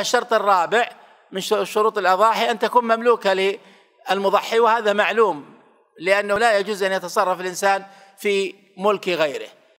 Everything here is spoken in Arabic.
الشرط الرابع من شروط الأضاحي أن تكون مملوكة للمضحي، وهذا معلوم لأنه لا يجوز أن يتصرف الإنسان في ملك غيره.